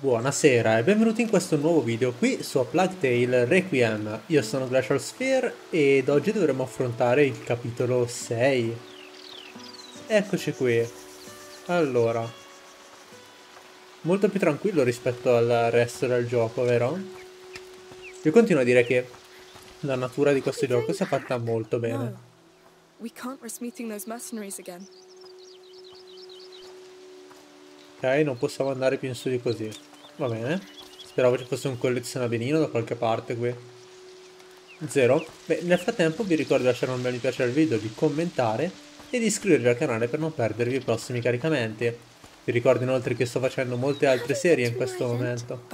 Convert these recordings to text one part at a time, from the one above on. Buonasera e benvenuti in questo nuovo video qui su A Plague Tale: Requiem. Io sono GlacialSphere ed oggi dovremo affrontare il capitolo 6. Eccoci qui. Allora, molto più tranquillo rispetto al resto del gioco, vero? Io continuo a dire che la natura di questo gioco si è fatta molto bene. Ok, non possiamo andare più in su di così. Va bene. Speravo ci fosse un collezionabilino da qualche parte qui. Zero. Beh, nel frattempo vi ricordo di lasciare un bel mi piace al video, di commentare e di iscrivervi al canale per non perdervi i prossimi caricamenti. Vi ricordo inoltre che sto facendo molte altre serie in questo momento.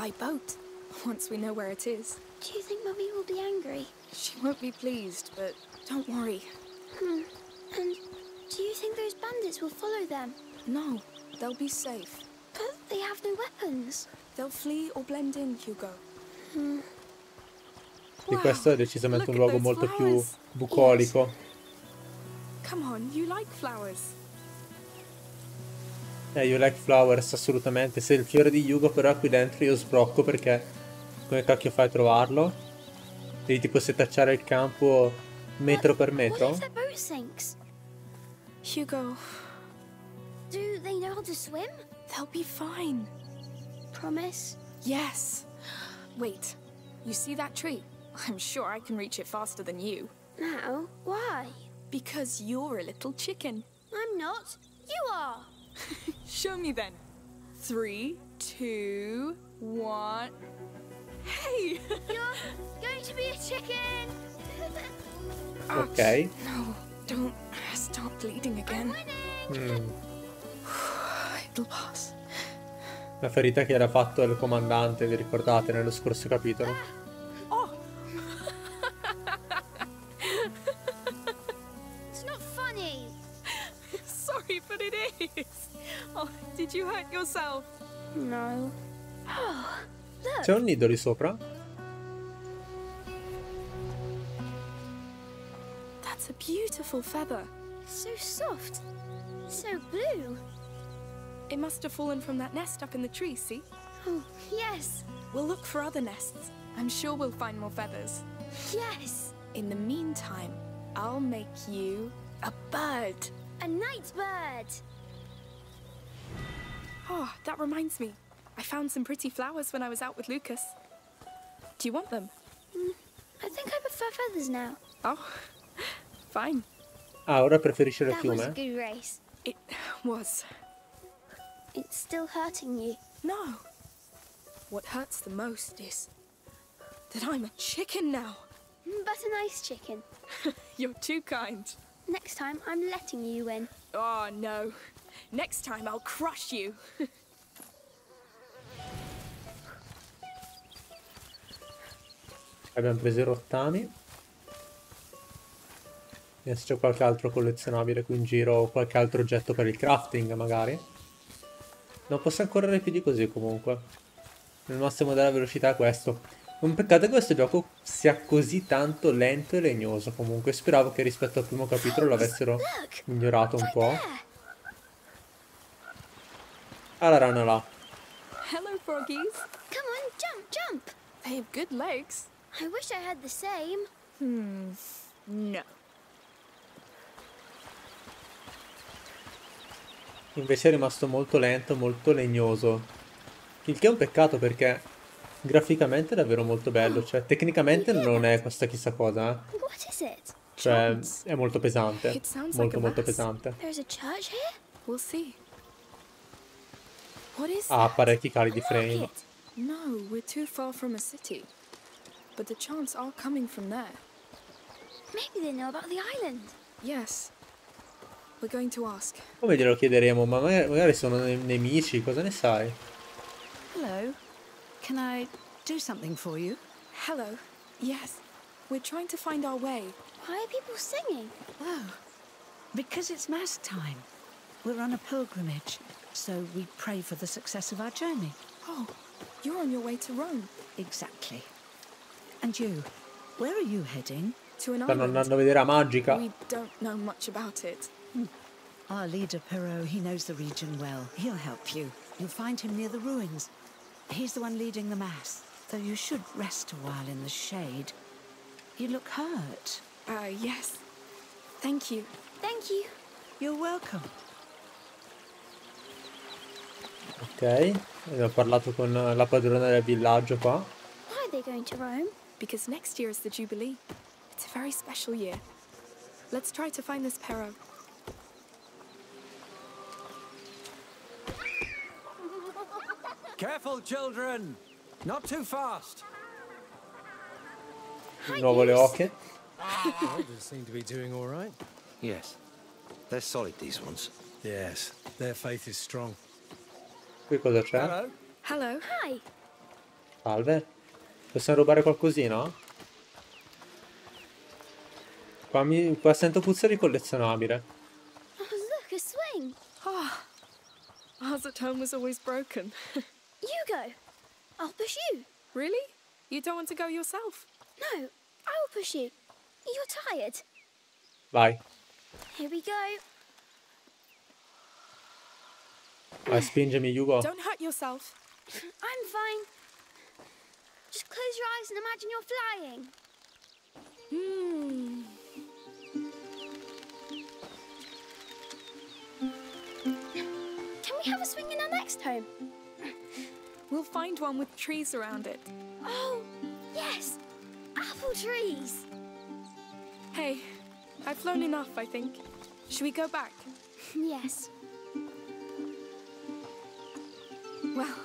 No, they'll be safe. But they have no weapons. They'll flee or blend in, Hugo. E questo è decisamente un luogo molto più bucolico. Come on, you like flowers. You like flowers, assolutamente. Se il fiore di Hugo però è qui dentro io sbrocco, perché come cacchio fai a trovarlo? Devi tipo setacciare il campo metro per metro. Hugo, do they know how to swim? They'll be fine. Promise? Yes. Wait. You see that tree? I'm sure I can reach it faster than you. Now? Why? Because you're a little chicken. I'm not. You are. Show me then. 3, 2, 1. Hey! You're going to be a chicken. Okay. No, don't stop bleeding again. La ferita che era fatto il comandante, vi ricordate, nello scorso capitolo? Oh. It's not funny. Sorry, but it is. Oh, did you hurt yourself? No. Oh, look. C'è un nido lì sopra? That's a beautiful feather. So soft. So blue. It must have fallen from that nest up in the tree, see? Oh, yes. We'll look for other nests. I'm sure we'll find more feathers. Yes. In the meantime, I'll make you a bird. A night bird. Oh, that reminds me. I found some pretty flowers when I was out with Lucas. Do you want them? I think I prefer feathers now. Oh, fine. Ah, ora preferisce il fiume. That was a good race. It was. It's still hurting you. No. What hurts the most is that I'm a chicken now. But a nice chicken. You're too kind. Next time I'm letting you win. Oh no. Next time I'll crush you. Abbiamo preso i rottami. Vediamo se c'è qualche altro collezionabile qui in giro o qualche altro oggetto per il crafting magari. Non possiamo correre più di così comunque. Il massimo della velocità è questo. Un peccato che questo gioco sia così tanto lento e legnoso comunque. Speravo che rispetto al primo capitolo l'avessero migliorato un po'. Ah, la rana là. Hello froggies. Come on, jump, jump. They have good legs. I wish I had the same. No. Invece è rimasto molto lento, molto legnoso. Il che è un peccato perché graficamente è davvero molto bello. Cioè, tecnicamente non è questa chissà cosa. Cioè, è molto pesante. Molto, molto pesante. Ha parecchi cali di frame. No, we're too far from a city. But the chants are coming from there. Maybe they know about the island. Yes. Come glielo chiederemo, ma magari sono nemici, cosa ne sai? Hello. Can I do something for you? Hello. Yes. We're trying to find our way. Why are people singing? Oh. Because it's mass time. We're on a pilgrimage, so we pray for the success of our journey. Oh, you're on your way to Rome. Exactly. And you, where are you heading? To an island. Stanno andando a vedere la magica. We don't know much about it. Our leader Pérot, he knows the region well. He'll help you. You'll find him near the ruins. He's the one leading the mass, though you should rest a while in the shade. You look hurt. Yes. Thank you. Thank you. You're welcome. Ok, ho parlato con la padrona del villaggio qua. Why are they going to Rome? Because next year is the Jubilee. It's a very special year. Let's try to find this Pérot. Careful, children! Not too fast! Nuovo le oche. Elders seem to be doing all right. Yes. They're solid, these ones. Yes. Their faith is strong. Qui cosa c'è? Hello. Hello. Hi. Salve. Possiamo rubare qualcosina? Qua sento puzza di collezionabile. Oh, look, a swing. Oh. Ours at home was always broken. Hugo, I'll push you. Really? You don't want to go yourself? No, I'll push you. You're tired. Vai. Here we go. Vai, spingimi, Hugo. Don't hurt yourself. I'm fine. Just close your eyes and imagine you're flying. Can we have a swing in our next home? We'll find one with trees around it. Oh, yes. Apple trees. Hey, I've flown enough, I think. Should we go back? Yes. Well,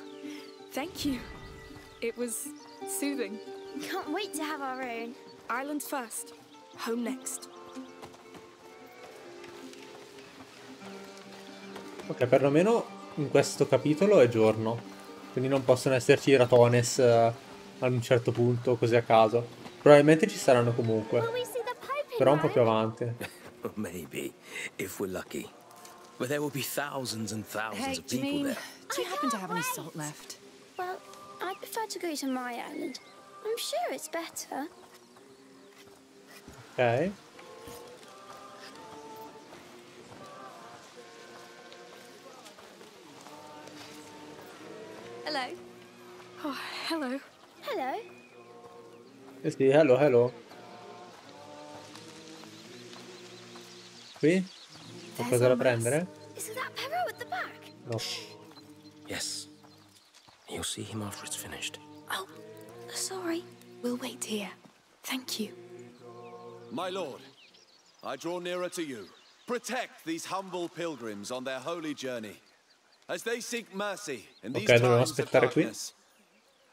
thank you. It was soothing. Can't wait to have our own. Ireland first, home next. Ok, perlomeno in questo capitolo è giorno, quindi non possono esserci i ratones a un certo punto, così a caso. Probabilmente ci saranno comunque, però un po' più avanti. Maybe, if we're lucky. But there will be thousands and thousands of people there. Do you happen to have any salt left? Well, I prefer to go to my island. I'm sure it's better. Ok. Hello. Oh, hello. Hello. Sì, hello, hello. Qui? Qualcosa da prendere? No. Yes. You'll see him after it's finished. Oh, sorry. We'll wait here. Thank you. My lord, I draw nearer to you. Protect these humble pilgrims on their holy journey, as they seek mercy in these times of darkness,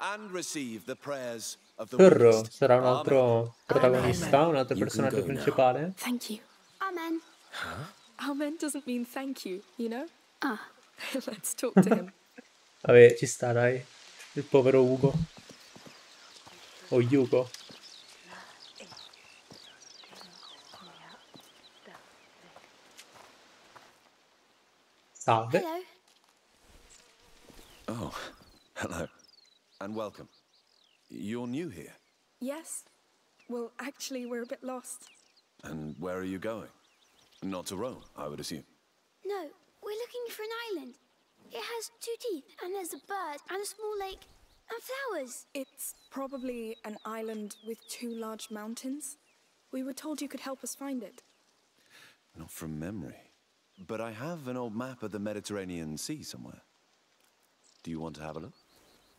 and receive the prayers of the Pérot. Sarà un altro protagonista, un altro personaggio principale. Thank you. Amen. Huh? Amen doesn't mean thank you, you know? Ah. Let's talk to him. Vabbè, ci sta, dai. Il povero Hugo. O Hugo. Salve. Hello. Oh, hello. And welcome. You're new here? Yes. Well, actually, we're a bit lost. And where are you going? Not to Rome, I would assume. No, we're looking for an island. It has two teeth, and there's a bird, and a small lake, and flowers. It's probably an island with two large mountains. We were told you could help us find it. Not from memory. But I have an old map of the Mediterranean Sea somewhere. Do you want to have a look?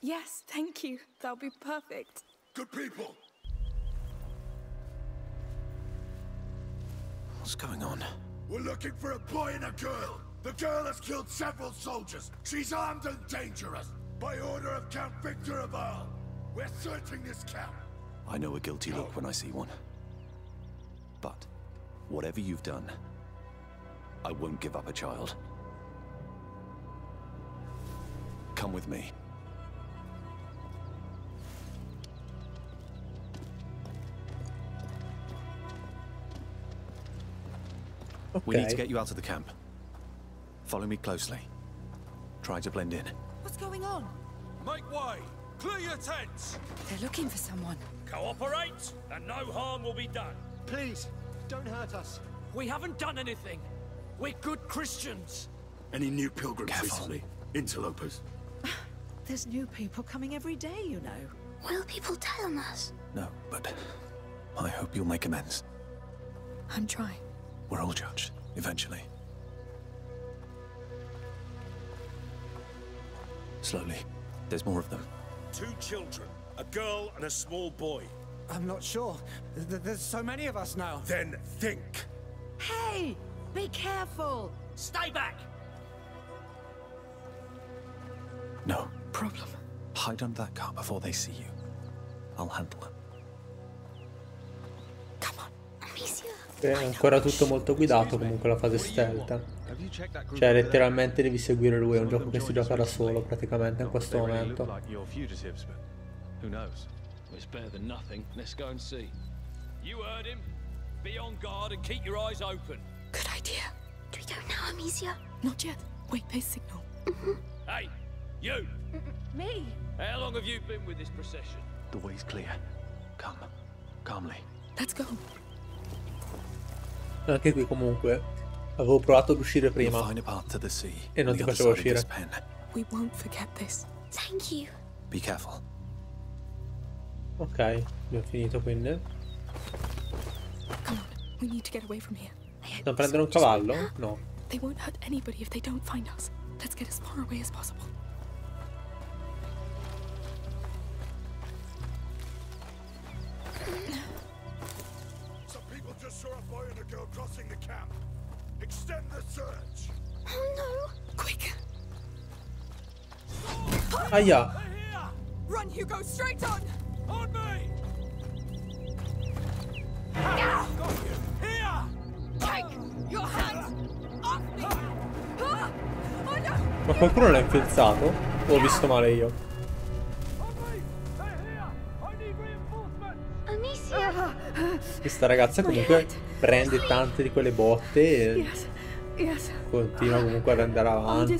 Yes, thank you. That'll be perfect. Good people! What's going on? We're looking for a boy and a girl. The girl has killed several soldiers. She's armed and dangerous. By order of Count Victor of Arles. We're searching this camp. I know a guilty look when I see one. But whatever you've done, I won't give up a child. Come with me. Okay. We need to get you out of the camp. Follow me closely. Try to blend in. What's going on? Make way! Clear your tents! They're looking for someone. Cooperate, and no harm will be done. Please, don't hurt us. We haven't done anything. We're good Christians. Any new pilgrims recently? Interlopers? There's new people coming every day, you know. Will people tell on us? No, but I hope you'll make amends. I'm trying. We're all judged, eventually. Slowly. There's more of them. Two children, a girl and a small boy. I'm not sure. There's so many of us now. Then think. Hey, be careful. Stay back. No problem. Hide under that car before they see you. I'll handle them. Come on, Amicia. È ancora tutto molto guidato, comunque la fase stealth. Cioè letteralmente devi seguire lui, è un gioco che si gioca da solo praticamente in questo momento. It's better than nothing. Let's go and see. You heard him. Be on guard and keep your eyes open. Good idea. Do we go now, Amicia? Not yet. Wait for a signal. Hey, you! Me? How long have you been with this procession? The way's clear. Come. Calmly. Let's go. Anche qui comunque avevo provato ad uscire prima e non ti facevo uscire. We won't forget this. Thank you. Be careful. Ok, abbiamo finito quindi. Dobbiamo prendere un cavallo? No. Aia! Run, Hugo, straight on! On me! Now! Here! Take your hands off me! Oh no! Ma qualcuno l'ha infilzato? O ho visto male io? Questa ragazza comunque prende tante di quelle botte e continua comunque ad andare avanti.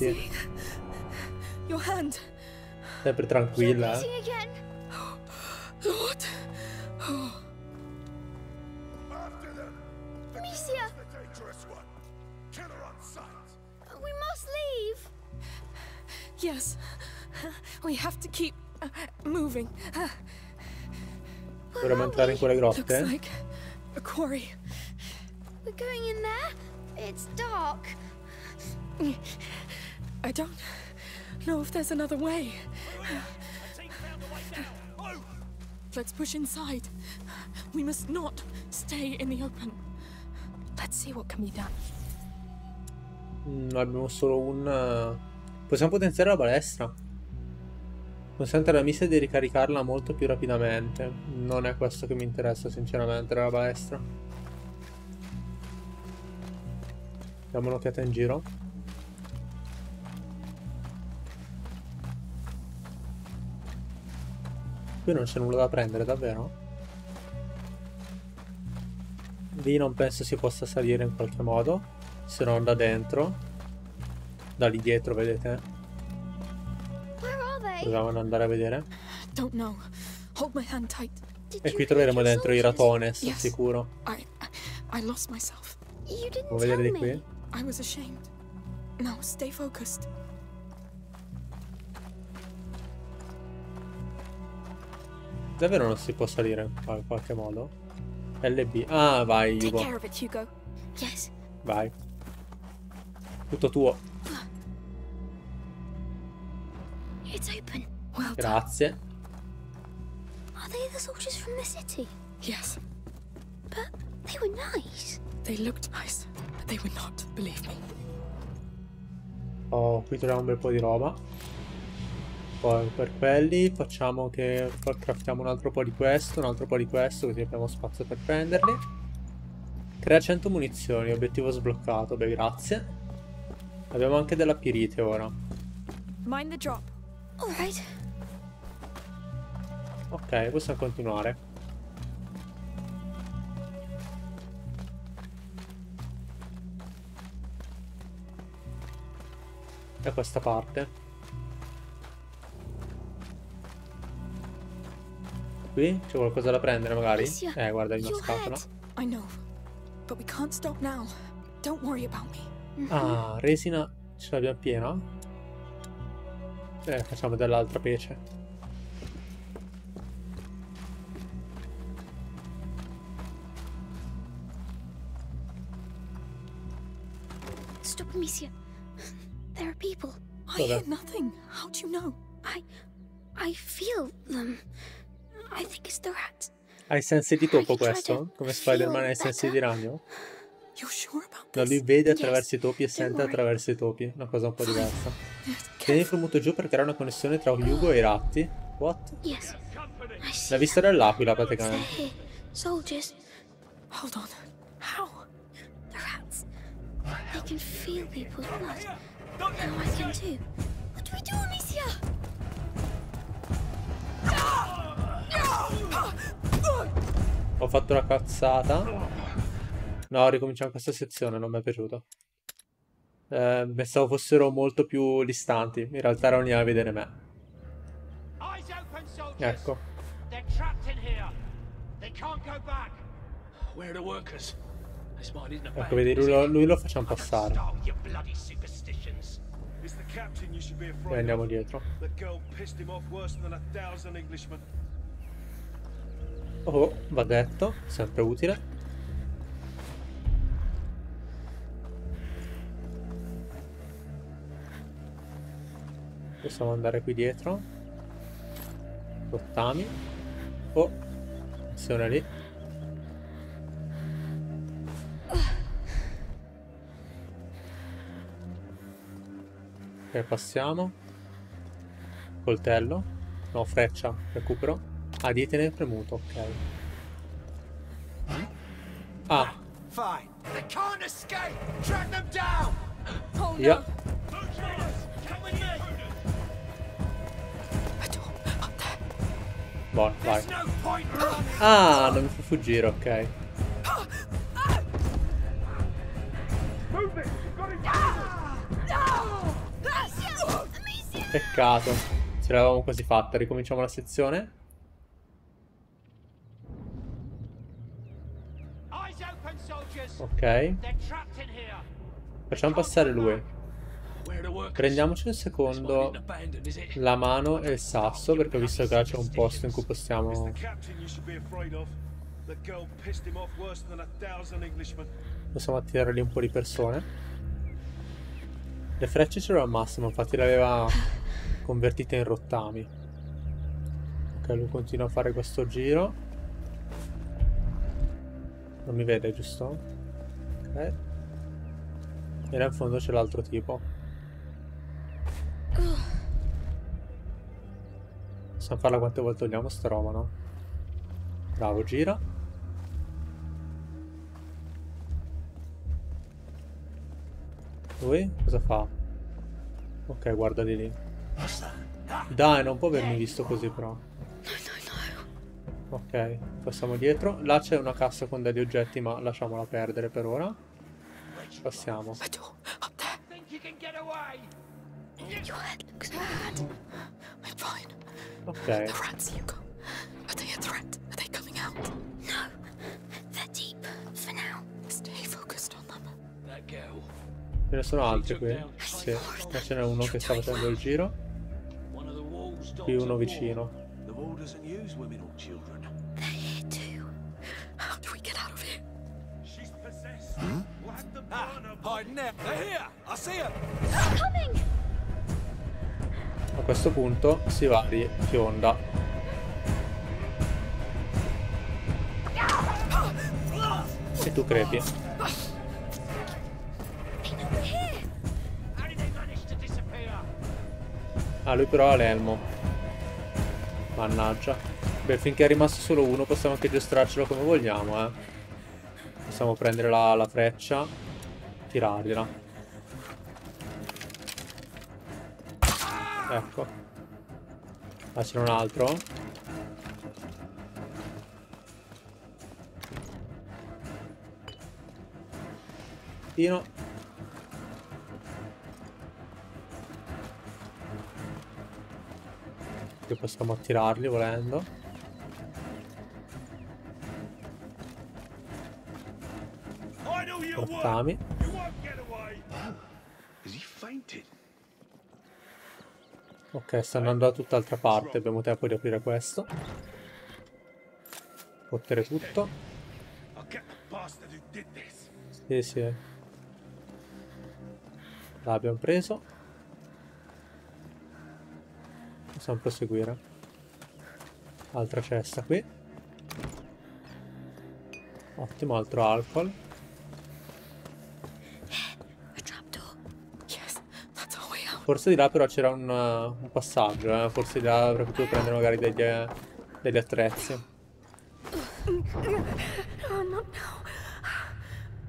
Sempre tranquilla, eh. Lord! Oh. After them! Amicia! The dangerous one! Kill her on sight! We must leave! Yes. We have to keep moving. Dovremmo entrare in quelle grotte. Looks like a quarry. We're going in there? It's dark. I don't know if there's another way. Let's push inside. We must not stay in the open. Let's see what can be done. Abbiamo solo un... Possiamo potenziare la balestra. Consente alla Amicia di ricaricarla molto più rapidamente. Non è questo che mi interessa sinceramente, la balestra. Diamo un'occhiata in giro. Qui non c'è nulla da prendere, davvero? Lì non penso si possa salire in qualche modo, se non da dentro. Da lì dietro, vedete? Dovevamo andare a vedere. E qui troveremo dentro i ratone, sono sicuro. Può vedere di qui? No, stay focused. Davvero non si può salire in qualche modo? LB. Ah, vai, Hugo. Vai. Tutto tuo. Grazie. Oh, qui troviamo un bel po' di roba. Poi per quelli facciamo che craftiamo un altro po' di questo, un altro po' di questo, così abbiamo spazio per prenderli. Crea 100 munizioni, obiettivo sbloccato, beh grazie. Abbiamo anche della pirite ora. Mind the drop. Alright. Ok, possiamo continuare. Da questa parte. Qui c'è qualcosa da prendere magari? Guarda una scatola. Ah, resina ce l'abbiamo piena. Facciamo vedere l'altra pece. Stop, Amicia. There are people. I hear nothing. How do you know? I feel them. I think it's the rats. Hai sensi di topo questo? Come Spider-Man ha i sensi di ragno? No, lui vede attraverso i topi e sente attraverso i topi. Una cosa un po' diversa. Tieni premuto giù per creare una connessione tra Hugo e i ratti. What? La vista dell'aquila praticamente. Hold on. How? The rats. They can feel people's blood. Now I can too. What do we do, Amicia? Ho fatto la cazzata. No, ricominciamo questa sezione, non mi è piaciuto. Pensavo fossero molto più distanti, in realtà erano lì a vedere me. Ecco. Ecco, vedi, lui lo facciamo passare. E andiamo dietro. Oh, va detto, sempre utile. Possiamo andare qui dietro. Rottami. Oh, attenzione lì. Ok, passiamo. Coltello. No, freccia. Recupero. Ah, dietene premuto, ok. Ah. Yeah. Buono, vai. Ah, non mi fa fuggire, ok. Peccato. Ce l'avevamo quasi fatta. Ricominciamo la sezione. Ok. Facciamo passare lui. Prendiamoci un secondo la mano e il sasso, perché ho visto che c'è un posto in cui possiamo... possiamo attirare lì un po' di persone. Le frecce c'erano al massimo, infatti le aveva convertite in rottami. Ok, lui continua a fare questo giro. Non mi vede, giusto? Ok. E là in fondo c'è l'altro tipo. Possiamo farla quante volte vogliamo sta roba, no? Bravo, gira. Lui cosa fa? Ok, guarda di lì. Dai, non può avermi visto così però. Ok, passiamo dietro. Là c'è una cassa con degli oggetti, ma lasciamola perdere per ora. Passiamo. Ok. Ce ne sono altri qui. Sì, ma ce n'è uno che sta facendo il giro. Qui uno vicino. A questo punto si va di fionda. E tu crepi. Ah, lui però ha l'elmo. Mannaggia. Beh, finché è rimasto solo uno possiamo anche giostrarcelo come vogliamo, eh. Possiamo prendere la freccia, tirargliela. Ecco. Ah, c'è un altro. Tino. Che possiamo attirarli volendo. Portami. Ok, sta andando da tutt'altra parte, abbiamo tempo di aprire questo. Pottere tutto. Sì, sì. L'abbiamo preso. Possiamo proseguire. Altra cesta qui. Ottimo, altro alcol. Forse di là però c'era un passaggio, eh? Forse di là avrei potuto prendere magari degli attrezzi. No, no, no.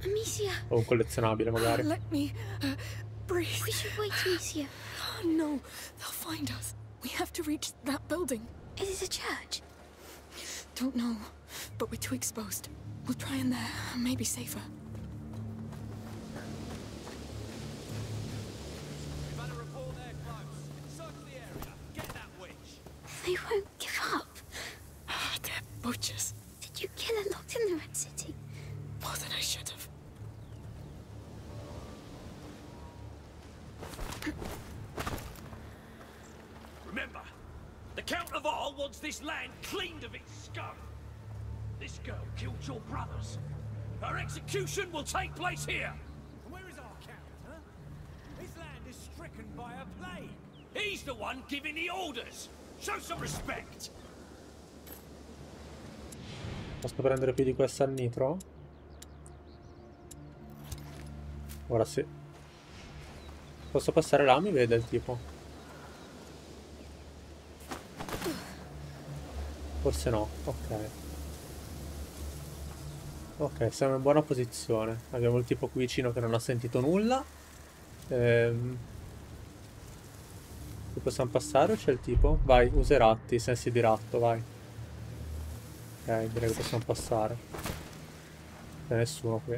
Amicia. O un collezionabile magari. Let me breathe. We should wait, Amicia. Oh no, they'll find us. We have to reach that building. Is it a church? Don't know, but we're too exposed. We'll try in there, maybe safer. They won't give up. They're butchers. Did you kill her locked in the Red City? More than I should have. Remember, the Count of Arles wants this land cleaned of its scum. This girl killed your brothers. Her execution will take place here. And where is our Count, huh? His land is stricken by a plague. He's the one giving the orders. Show some respect. Posso prendere più di questa al nitro? Ora sì. Posso passare là, mi vede il tipo. Forse no, ok. Ok, siamo in buona posizione. Abbiamo il tipo qui vicino che non ha sentito nulla. Qui possiamo passare o c'è il tipo? Vai, usa i ratti, sensi di ratto, vai. Ok, direi che possiamo passare. Non c'è nessuno qui.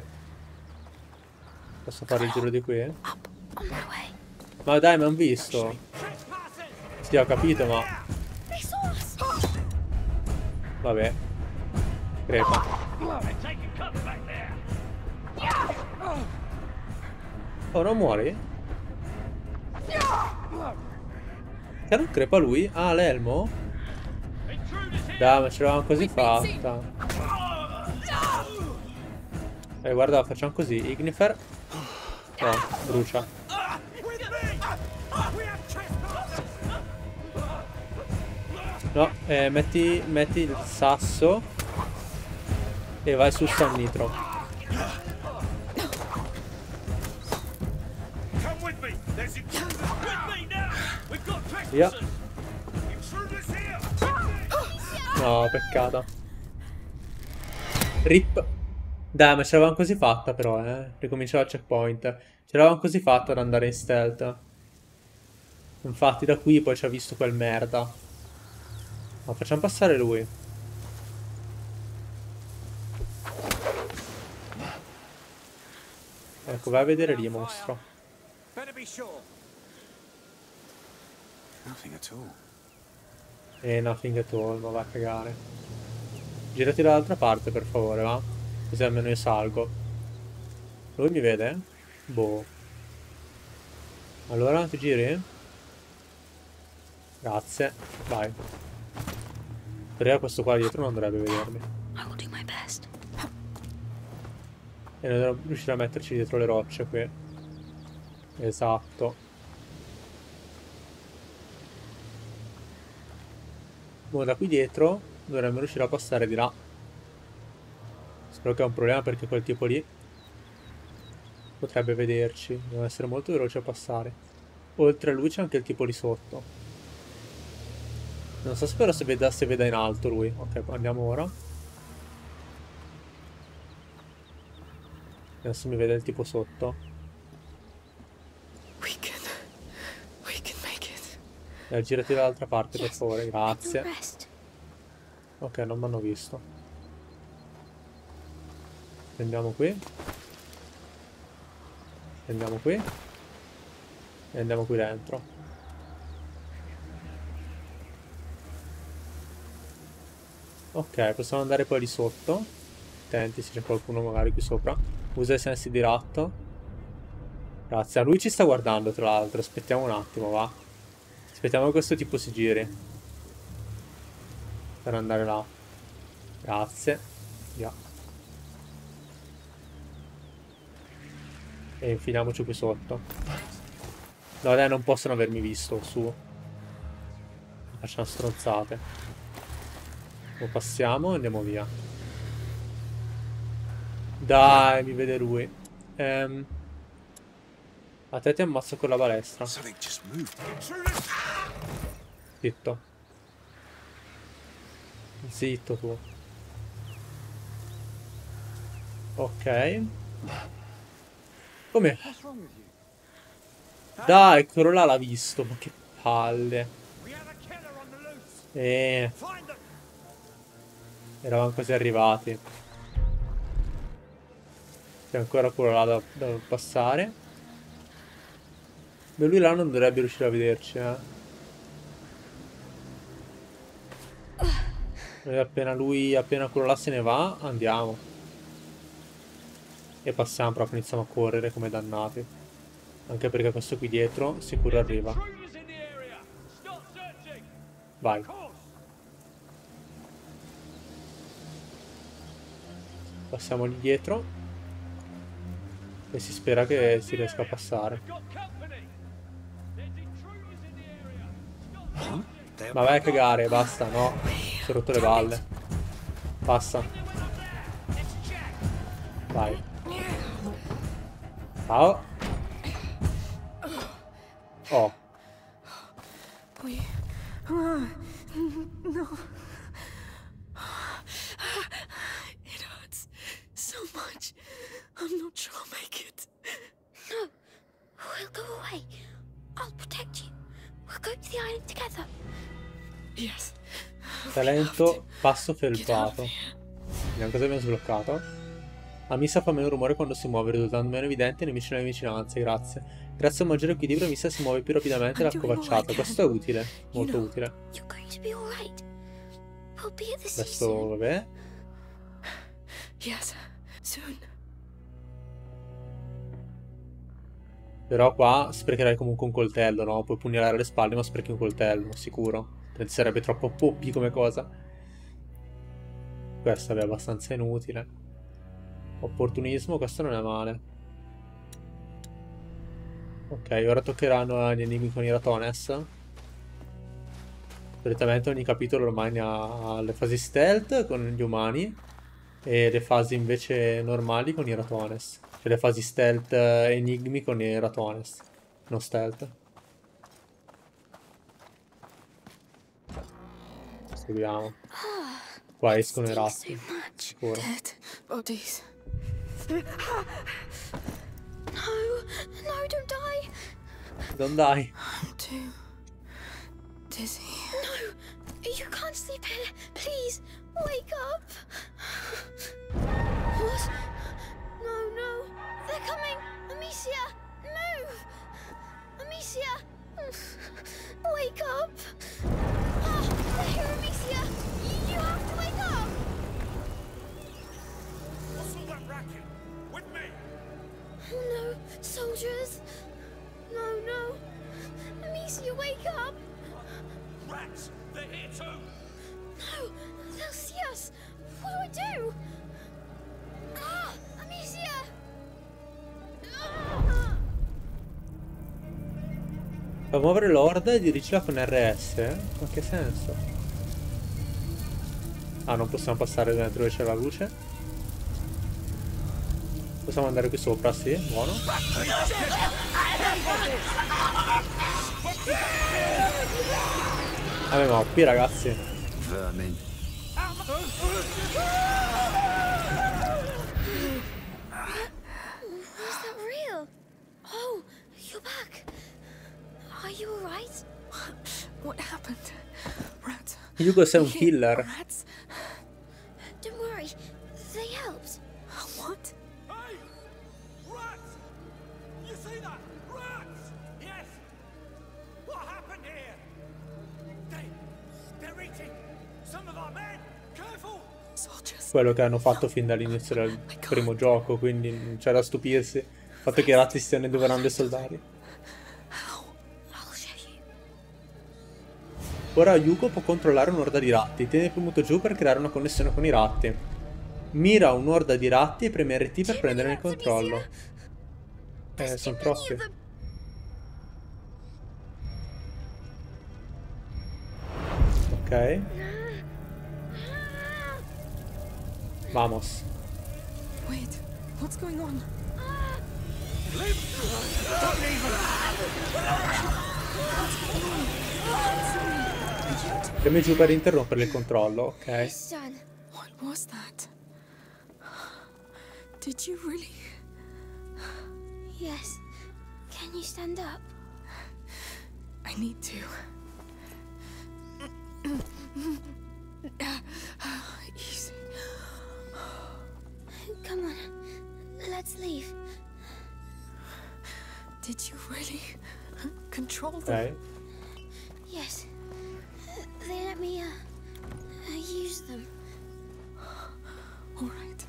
Posso fare il giro di qui? Ma dai, mi hanno visto. Sì, ho capito, ma... Vabbè. Crepa. Oh, non muori? Che non crepa lui? Ah, l'elmo? Dai, ma ce l'avevamo così fatta. Guarda, facciamo così. Ignifer. No, brucia. No, metti il sasso e vai su San Nitro. Via. No, peccato. Rip. Dai, ma ce l'avevamo così fatta però, eh. Ricominciava il checkpoint. Ce l'avevamo così fatta ad andare in stealth. Infatti da qui poi ci ha visto quel merda. Ma facciamo passare lui. Ecco, vai a vedere lì, mostro. Nothing at all, ma va a cagare. Girati dall'altra parte, per favore, va? Così almeno io salgo. Lui mi vede? Boh. Allora, ti giri? Grazie. Vai. Però questo qua dietro non dovrebbe vedermi. E noi dobbiamo riuscire a metterci dietro le rocce qui. Esatto. Da qui dietro dovremmo riuscire a passare di là. Spero che è un problema perché quel tipo lì potrebbe vederci. Dobbiamo essere molto veloci a passare. Oltre a lui c'è anche il tipo lì sotto. Non so spero se veda in alto lui. Ok, andiamo ora. Adesso mi vede il tipo sotto. Girati dall'altra parte, per favore, grazie. Ok, non mi hanno visto. Prendiamo qui. Prendiamo qui. E andiamo qui dentro. Ok, possiamo andare poi lì sotto. Attenti se c'è qualcuno magari qui sopra. Usa i sensi di ratto. Grazie, lui ci sta guardando tra l'altro, aspettiamo un attimo, va. Aspettiamo che questo tipo si giri per andare là. Grazie. Via. E infiliamoci qui sotto. No, dai, non possono avermi visto su. Facciamo stronzate. Lo passiamo e andiamo via. Dai, mi vede lui. A te ti ammazzo con la balestra. Zitto. Zitto tu. Ok. Com'è? Dai, quello là l'ha visto. Ma che palle. Eravamo quasi arrivati. C'è ancora quello là da passare. Beh, lui là non dovrebbe riuscire a vederci, E appena quello là se ne va, andiamo. E passiamo proprio, iniziamo a correre come dannati. Anche perché questo qui dietro sicuro arriva. Vai. Passiamo lì dietro. E si spera che si riesca a passare. Ma vai a cagare, basta, no. Si è rotto le balle. Passa. Vai. Ciao. Oh. No. It hurts so much. I'm not sure I'll make it. No. We'll go away. I'll protect you. We'll go to the island together. Talento passo felpato. Vediamo cosa abbiamo sbloccato. Amicia fa meno rumore quando si muove, risultando meno evidente i nemici nelle vicinanze. Grazie. Grazie a un maggiore equilibrio, Amicia si muove più rapidamente e l'ha accovacciata. Questo è utile, molto utile. Adesso vabbè. Però qua sprecherai comunque un coltello, no? Puoi pugnalare le spalle ma sprechi un coltello, sicuro. Sarebbe troppo poppy come cosa. Questa è abbastanza inutile. Opportunismo, questo non è male. Ok, ora toccheranno agli enigmi con i ratones. Solitamente ogni capitolo ormai ha le fasi stealth con gli umani e le fasi invece normali con i ratones. Cioè le fasi stealth enigmi con i ratones, non stealth. Seguiamo. Qua escono i ratti. Sicuro. No, don't die. Don't die. I'm too dizzy. No, you can't sleep here. Please, wake up. What? No, they're coming. Amicia, move. Amicia, wake up. Fa muovere l'orda e dirigila con RS? Ma che senso? Ah, non possiamo passare dentro dove c'è la luce. Possiamo andare qui sopra, sì, buono. Vabbè, ma qui ragazzi. Hugo, sei un killer. Don't worry, they helped. What? Hey, rats! You see that? Rats! Yes. What happened here? They're eating some of our men. Careful. Quello che hanno fatto fin dall'inizio del primo gioco, quindi non c'è da stupirsi. Il fatto che i ratti stiano divorando i soldati. Ora Hugo può controllare un'orda di ratti. Tieni premuto giù per creare una connessione con i ratti. Mira un'orda di ratti e premi RT per prendere il controllo. Sono troppi. Ok. Vamos. Wait, what's going on? Premi giù per interrompere il controllo, ok. What was that? Did you really? Yes. Can you stand up? I need to. Easy. Come on. Let's leave. Did you really control them? Okay. Yes. They let me use them. All right.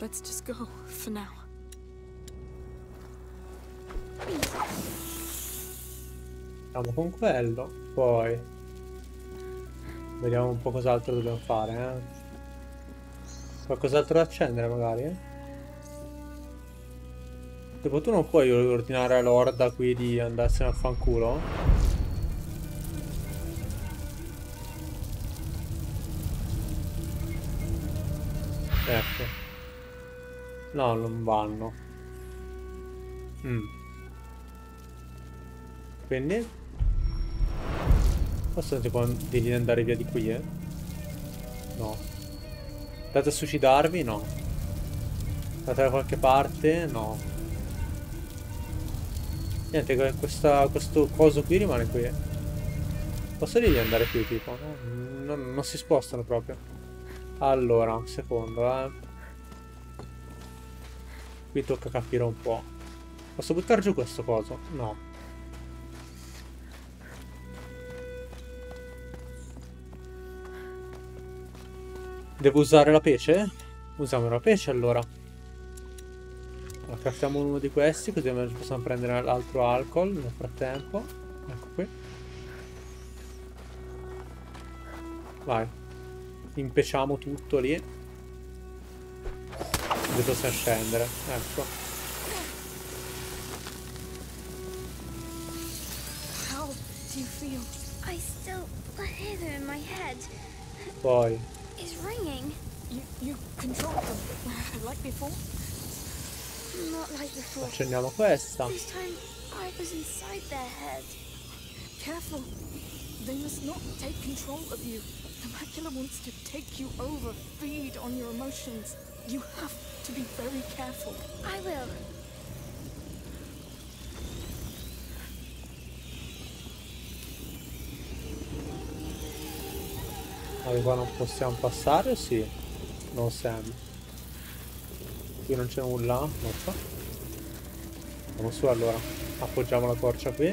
Let's just go for now. Andiamo con quello, poi vediamo un po' cos'altro dobbiamo fare, Qualcos'altro da accendere magari, Tipo tu non puoi ordinare all'orda qui di andarsene a fanculo? Ecco. No, non vanno. Quindi forse non si può dirgli andare via di qui, No. Andate a suicidarvi? No. Andate da qualche parte? No. Niente, questo coso qui rimane qui. Posso dirgli andare qui, tipo? No? Non si spostano proprio. Allora, un secondo, Qui tocca capire un po'. Posso buttare giù questo coso? No. Devo usare la pece? Usiamo la pece allora. Craftiamo uno di questi così possiamo prendere l'altro alcol nel frattempo. Ecco qui. Vai. Impeciamo tutto lì. Possiamo scendere, ecco. Poi accendiamo questa. You have to be very careful. I will. Allora non possiamo passare, sì. Non sembra. Qui non c'è nulla, non so. Andiamo su allora. Appoggiamo la torcia qui.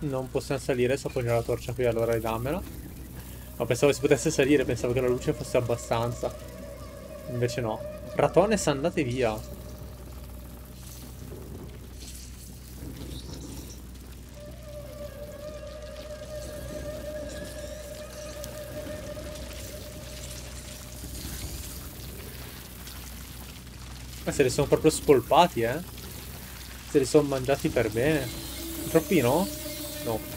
Non possiamo salire se appoggiamo la torcia qui, allora ridammela. Ma pensavo si potesse salire, pensavo che la luce fosse abbastanza. Invece no. Ratones, andate via. Ma se li sono proprio spolpati, Se li sono mangiati per bene. Troppi no? No.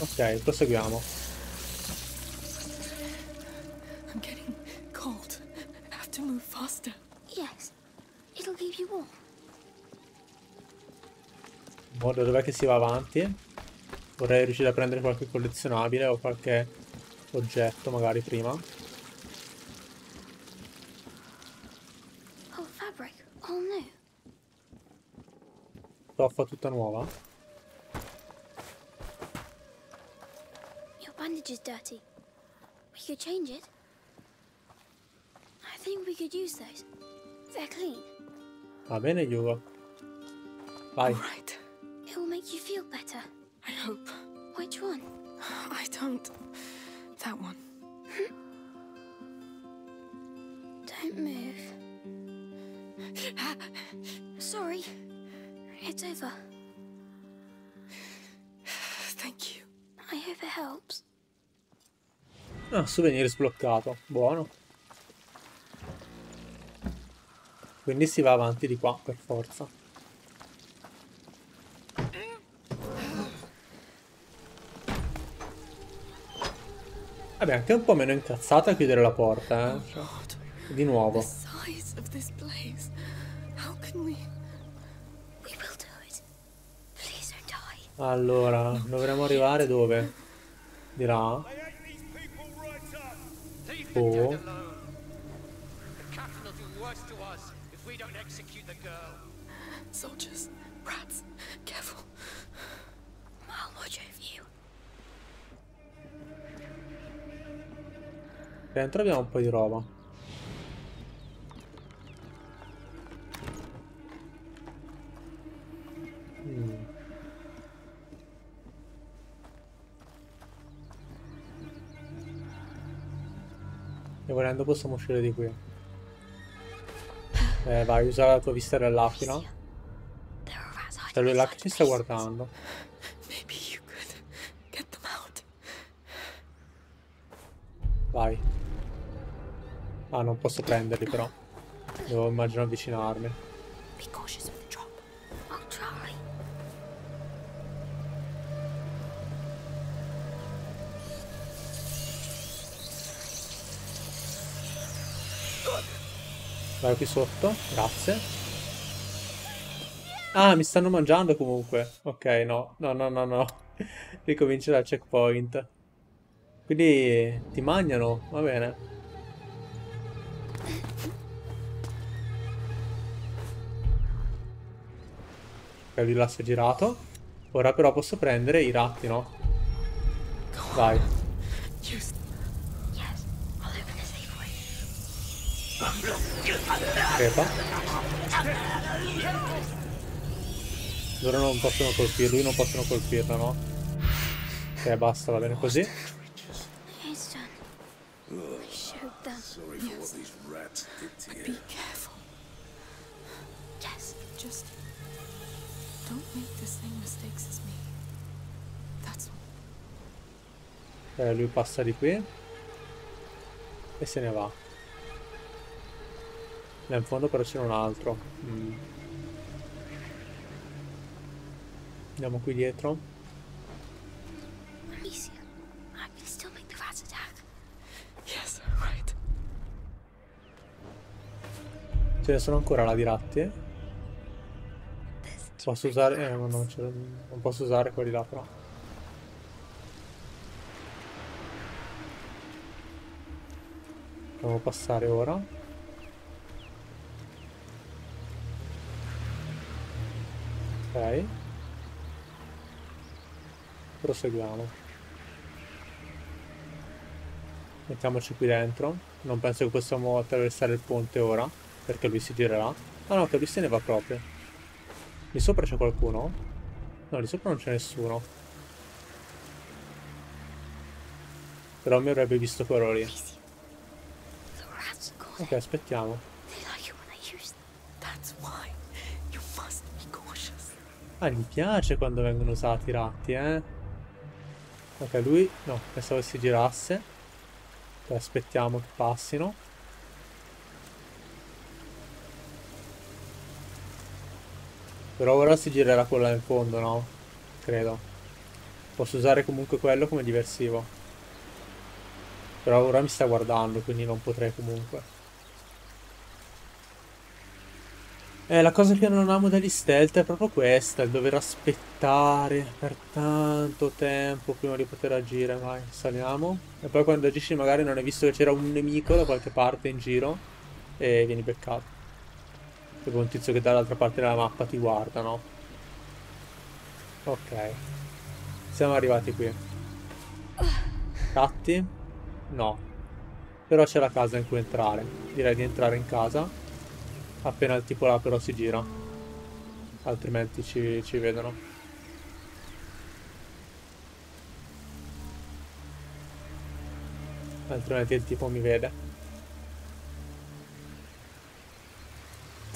Ok, proseguiamo. I'm getting cold. Have to move faster. Yes. It'll give you warm. Guarda, dov'è che si va avanti? Vorrei riuscire a prendere qualche collezionabile o qualche oggetto magari prima. Oh, fabric, all new. Toffa tutta nuova. Is dirty. We could change it. I think we could use those. They're clean. Va bene, Hugo. Vai. Right. It will make you feel better. I hope. Which one? I don't. Not that one. Don't move. Sorry. It's over. Thank you. I hope it helps. Ah, souvenir sbloccato. Buono. Quindi si va avanti di qua, per forza. Vabbè, anche un po' meno incazzata a chiudere la porta, eh. Cioè, di nuovo. Allora, dovremmo arrivare dove? Di là? Oh. Soldiers, rats, careful. I'll watch over you. Dentro abbiamo un po' di roba. E volendo possiamo uscire di qui. Vai, usa la tua vista dell'aquila. Se lui là che ci sta guardando. Vai. Ah, non posso prenderli però. Devo immagino avvicinarmi. Vai qui sotto, grazie. Ah, mi stanno mangiando comunque. Ok, no, no, no, no, no. Ricomincia dal checkpoint. Quindi ti mangiano, va bene. Ok, di là si è girato. Ora però posso prendere i ratti, no? Vai. Crepa. Loro non possono colpirlo, lui non possono colpirlo, no? Ok, basta, va bene così. Ok, lui passa di qui e se ne va. Là in fondo però c'è un altro. Andiamo qui dietro. Amicia, I can still make the rat attack. Yes, right. Ce ne sono ancora là di ratti, eh? Posso usare... no, non posso usare quelli là, però. Dobbiamo passare ora. Ok. Proseguiamo. Mettiamoci qui dentro. Non penso che possiamo attraversare il ponte ora, perché lui si girerà. Ah no, che lui se ne va proprio. Lì sopra c'è qualcuno? No, lì sopra non c'è nessuno. Però mi avrebbe visto quello lì. Ok, aspettiamo. Ah, mi piace quando vengono usati i ratti, eh. Ok, lui... no, pensavo che si girasse. Poi aspettiamo che passino. Però ora si girerà quella in fondo, no? Credo. Posso usare comunque quello come diversivo. Però ora mi sta guardando, quindi non potrei comunque. La cosa che non amo dagli stealth è proprio questa, il dover aspettare per tanto tempo prima di poter agire. Vai, saliamo. E poi quando agisci magari non hai visto che c'era un nemico da qualche parte in giro e vieni beccato. Tipo un tizio che dall'altra parte della mappa ti guarda, no? Ok. Siamo arrivati qui. Ratti? No. Però c'è la casa in cui entrare. Direi di entrare in casa. Appena il tipo là però si gira, altrimenti ci vedono. Altrimenti il tipo mi vede.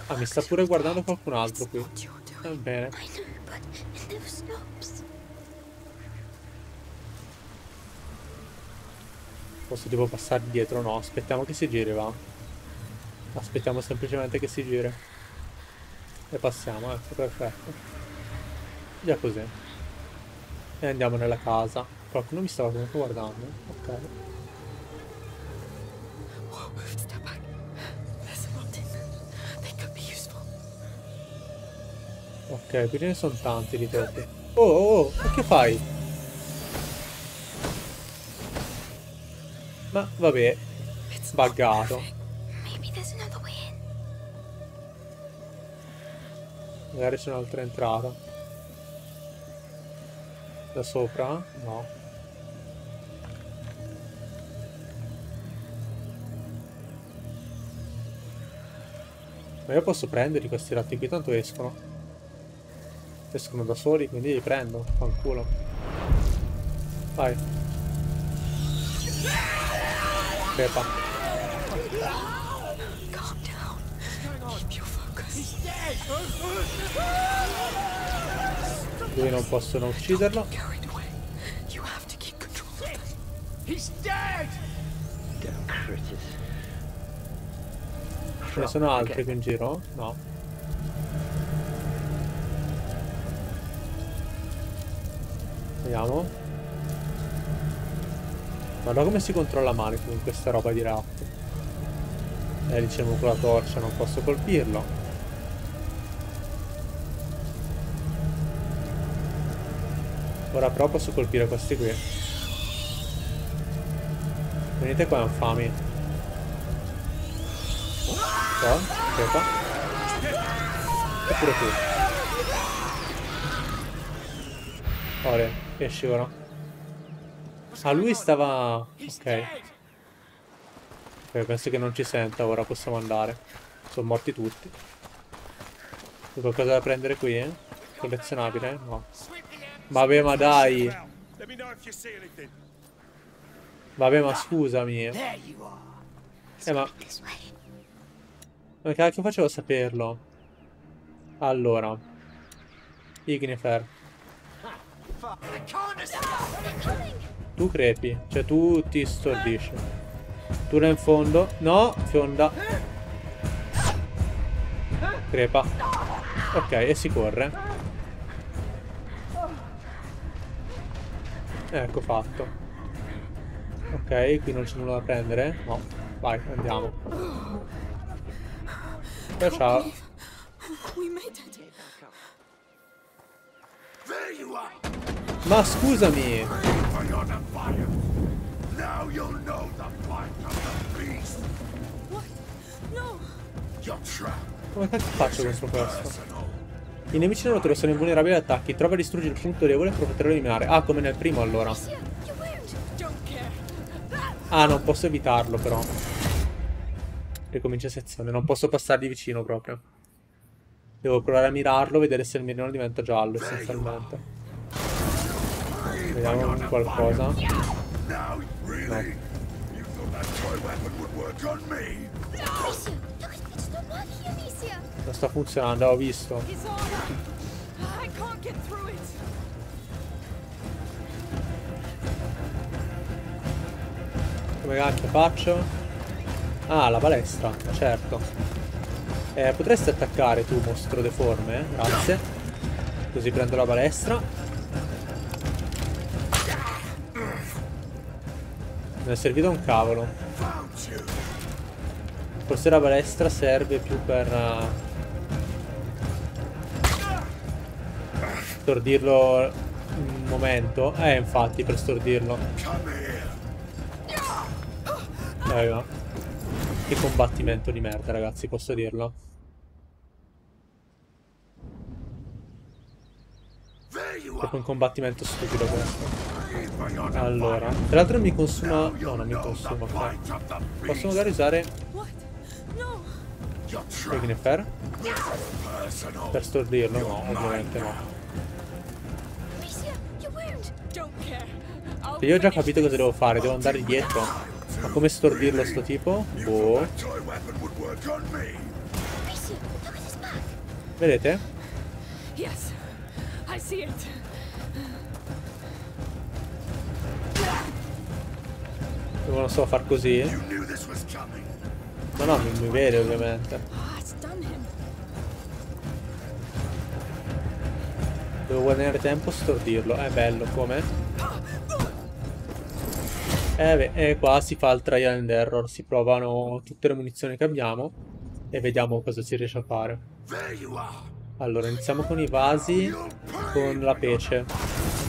Ah, mi sta pure guardando qualcun altro qui. Va bene. Posso tipo passare dietro? No, aspettiamo che si giri, va. Aspettiamo semplicemente che si giri. E passiamo, ecco, perfetto. Già così. E andiamo nella casa. Qualcuno mi stava comunque guardando. Ok. Ok, qui ce ne sono tanti di topi. Oh, oh, oh, ma che fai? Ma vabbè, sbaggato. Magari c'è un'altra entrata. Da sopra? No. Ma io posso prenderli questi ratti qui, tanto escono. Escono da soli, quindi li prendo, fanculo. Vai. Pepa. Lui non possono ucciderlo. Ce ne sono altri qui in giro? No. Vediamo. Guarda come si controlla male con questa roba di rat. Diciamo con la torcia non posso colpirlo. Ora però posso colpire questi qui. Venite qua, infami. Qua, qua. Eppure qui. Ora, esci ora. Ah, lui stava... Ok. Ok, penso che non ci senta ora, possiamo andare. Sono morti tutti. C'è qualcosa da prendere qui, eh? Collezionabile? No. Vabbè, ma dai! Vabbè, ma scusami. Ma cacchio facevo a saperlo? Allora. Ignifer. Tu crepi, cioè tu ti stordisci. Tu là in fondo. No, fionda. Crepa. Ok, e si corre. Ecco fatto. Ok, qui non c'è nulla da prendere. No, vai, andiamo. Ciao ciao. Ma scusami! Come cazzo faccio questo posto? I nemici non sono invulnerabili ad attacchi. Trova e distruggi il punto debole per poterlo eliminare. Ah, come nel primo allora. Ah, non posso evitarlo però. Ricomincia sezione. Non posso passare di vicino proprio. Devo provare a mirarlo, vedere se il mirino diventa giallo essenzialmente. Vediamo qualcosa. No. Non sta funzionando, ho visto. Come cacchio faccio? Ah, la balestra, certo. Potresti attaccare tu, mostro deforme? Grazie. Così prendo la balestra. Mi è servito un cavolo. Forse la balestra serve più per stordirlo un momento. Infatti, per stordirlo. Va. Che combattimento di merda, ragazzi, posso dirlo. Proprio un combattimento stupido questo. Allora, tra l'altro mi consuma... No, non mi consuma, ok. Posso magari usare... Ignifer? Per stordirlo? No, ovviamente no. Io ho già capito cosa devo fare, devo andare dietro. Ma come stordirlo sto tipo? Boh. Vedete? Non so far così. Ma no, non mi vede ovviamente. Devo guadagnare tempo a stordirlo. È bello, come? E qua si fa il trial and error. Si provano tutte le munizioni che abbiamo e vediamo cosa si riesce a fare. Allora, iniziamo con i vasi, con la pece.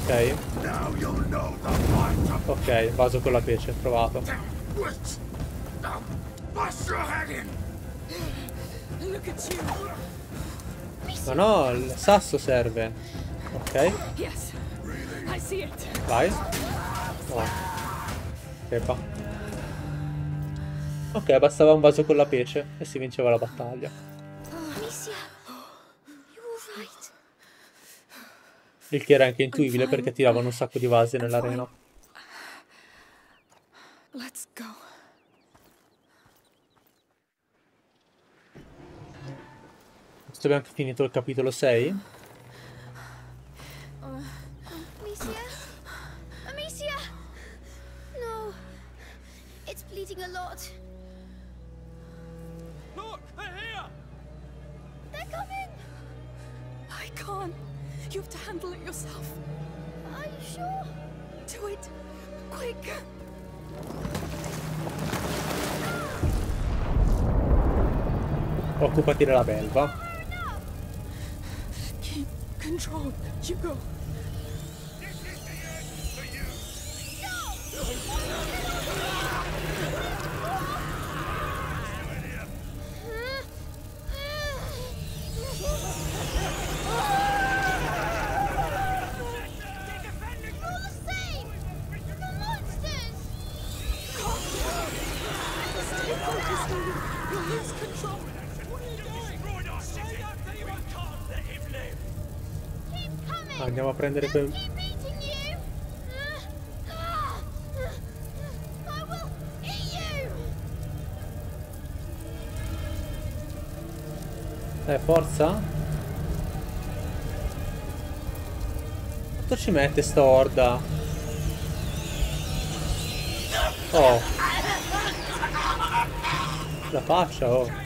Ok. Ok, vaso con la pece, provato. Ma no, il sasso serve. Ok. Vai. Oh. Epa. Ok, bastava un vaso con la pece e si vinceva la battaglia. Il che era anche intuibile perché tiravano un sacco di vasi nell'arena. Abbiamo anche finito il capitolo 6. Amicia! No! It's bleeding a lot. Look, they're here. They're coming. I can't. You have to handle it yourself. Are you sure? Do it quick. Occupati della belva. Control, Hugo. This is the end for you. Andiamo a prendere quel... forza? Quanto ci mette sta orda? Oh. La faccia, oh.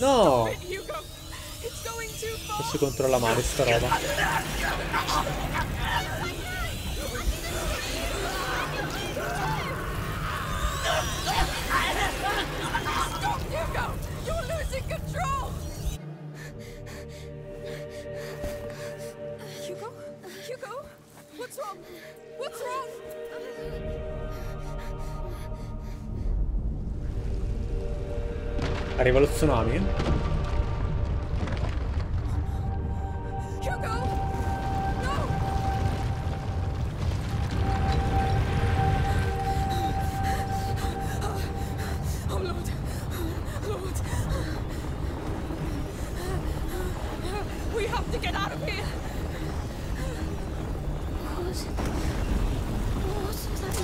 No! Non si controlla male sta roba. Hugo? Hugo? What's wrong? What's wrong? Arriva lo tsunami.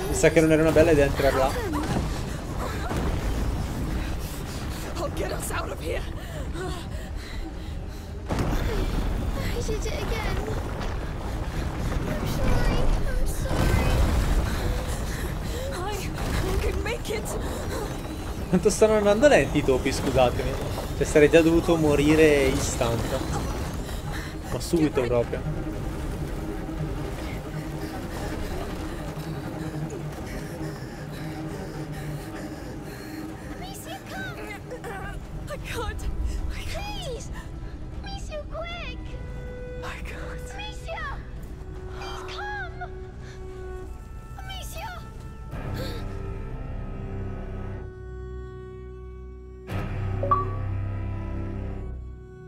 Mi sa che non era una bella idea entrare là. Quanto stanno andando lenti i topi, scusatemi. Cioè sarei già dovuto morire istante. Ma subito proprio.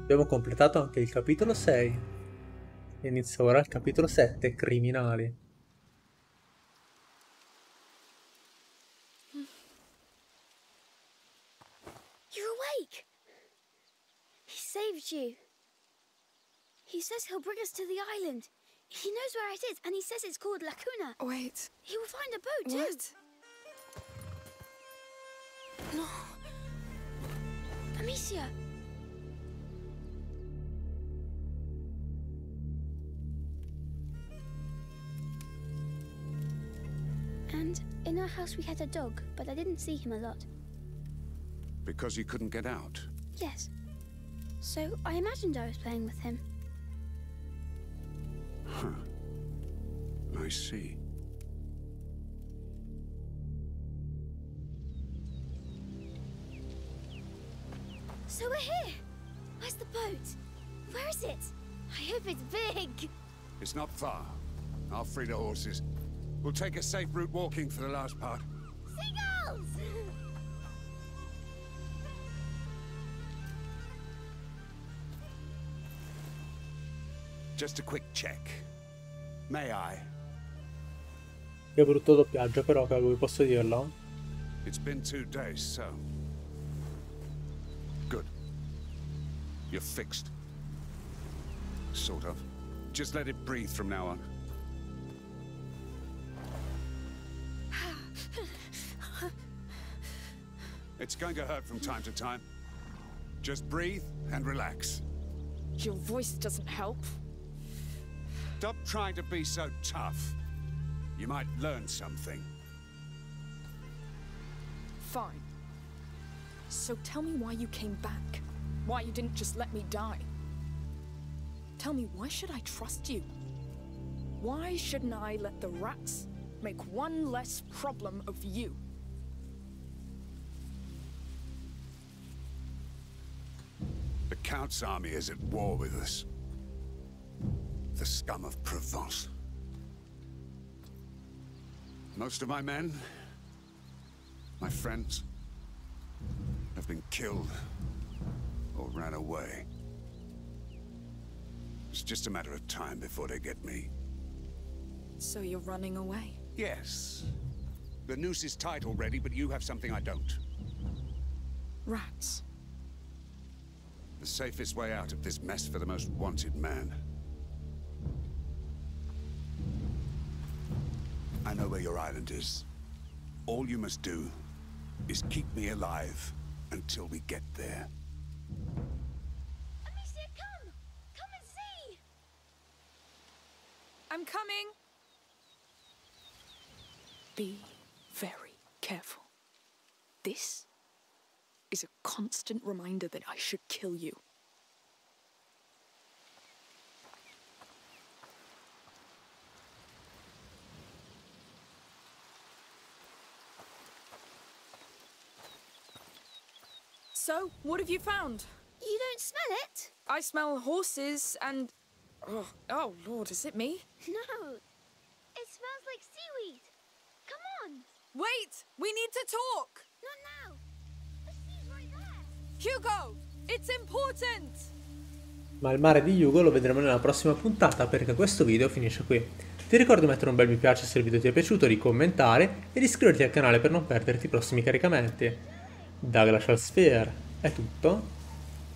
Abbiamo completato anche il capitolo 6. Inizia ora il capitolo 7, criminali. You're awake. He saved you. He says he'll bring us to the island. He knows where it is, and he says it's called Lacuna. Wait. He will find a boat, too. What? No. Amicia. And in our house we had a dog, but I didn't see him a lot. Because he couldn't get out? Yes. So I imagined I was playing with him. Huh. I see. So we're here! Where's the boat? Where is it? I hope it's big! It's not far. I'll free the horses. We'll take a safe route walking for the last part. Seagulls! Just a quick check. May I? Che brutto doppiaggio, però, cavolo, posso dirlo? It's been 2 days, so. Good. You're fixed. Sort of. Just let it breathe from now on. It's going to hurt from time to time. Just breathe and relax. Your voice doesn't help. Stop trying to be so tough. You might learn something. Fine. So tell me why you came back. Why you didn't just let me die. Tell me, why should I trust you? Why shouldn't I let the rats make one less problem of you? The Count's army is at war with us. The scum of Provence. Most of my men, my friends, have been killed or ran away. It's just a matter of time before they get me. So you're running away? Yes. The noose is tied already, but you have something I don't. Rats. The safest way out of this mess for the most wanted man. I know where your island is. All you must do is keep me alive until we get there. Amicia, come! Come and see! I'm coming! Be very careful. This is a constant reminder that I should kill you. So, what have you found? You don't smell it? I smell horses and... Oh, Lord, is it me? No, it smells like seaweed. Come on. Wait, we need to talk. Not now. The sea's right there. Hugo, it's important. Ma il mare di Hugo lo vedremo nella prossima puntata, perché questo video finisce qui. Ti ricordo di mettere un bel mi piace se il video ti è piaciuto, di commentare e di iscriverti al canale per non perderti i prossimi caricamenti. Da GlacialSphere è tutto,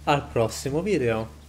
al prossimo video!